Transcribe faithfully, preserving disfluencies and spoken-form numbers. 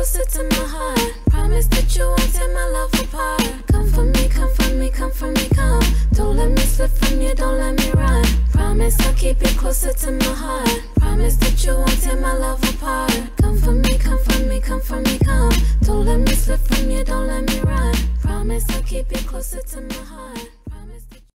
closer to my heart. Promise that you won't tear my love apart. Come for me, come for me, come for me, come. Don't let me slip from you, don't let me run. Promise I'll keep you closer to my heart. Promise that you won't tear my love apart. Come for me, come for me, come for me, come. Don't let me slip from you, don't let me run. Promise I'll keep you closer to my heart.